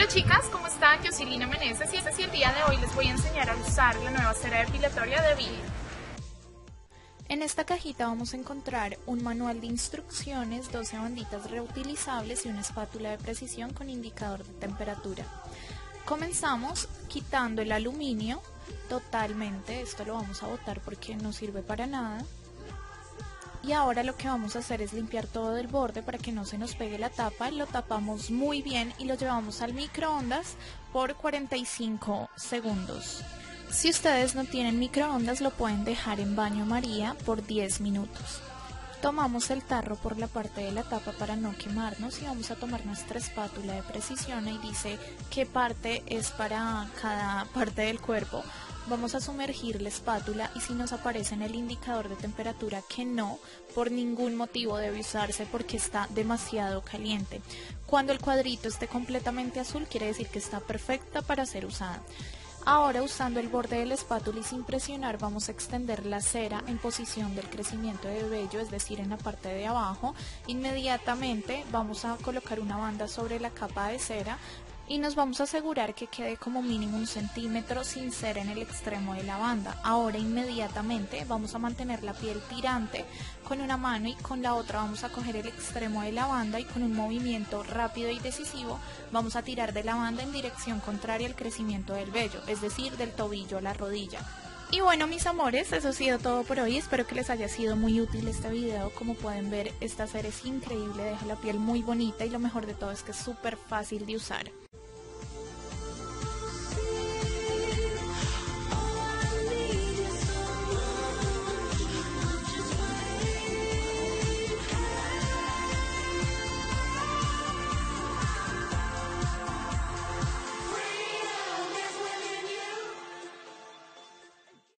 Hola chicas, ¿cómo están? Yo soy Lina Menesses y este es el día de hoy les voy a enseñar a usar la nueva cera depilatoria de Veet. En esta cajita vamos a encontrar un manual de instrucciones, 12 banditas reutilizables y una espátula de precisión con indicador de temperatura. Comenzamos quitando el aluminio totalmente, esto lo vamos a botar porque no sirve para nada. Y ahora lo que vamos a hacer es limpiar todo el borde para que no se nos pegue la tapa, lo tapamos muy bien y lo llevamos al microondas por 45 segundos. Si ustedes no tienen microondas lo pueden dejar en baño María por 10 minutos. Tomamos el tarro por la parte de la tapa para no quemarnos y vamos a tomar nuestra espátula de precisión y dice qué parte es para cada parte del cuerpo. Vamos a sumergir la espátula y si nos aparece en el indicador de temperatura que no, por ningún motivo debe usarse porque está demasiado caliente. Cuando el cuadrito esté completamente azul quiere decir que está perfecta para ser usada. Ahora usando el borde de la espátula y sin presionar vamos a extender la cera en posición del crecimiento de vello, es decir en la parte de abajo. Inmediatamente vamos a colocar una banda sobre la capa de cera y nos vamos a asegurar que quede como mínimo 1 centímetro sin cera en el extremo de la banda. Ahora inmediatamente vamos a mantener la piel tirante con una mano y con la otra vamos a coger el extremo de la banda y con un movimiento rápido y decisivo vamos a tirar de la banda en dirección contraria al crecimiento del vello, es decir, del tobillo a la rodilla. Y bueno mis amores, eso ha sido todo por hoy, espero que les haya sido muy útil este video. Como pueden ver esta cera es increíble, deja la piel muy bonita y lo mejor de todo es que es súper fácil de usar.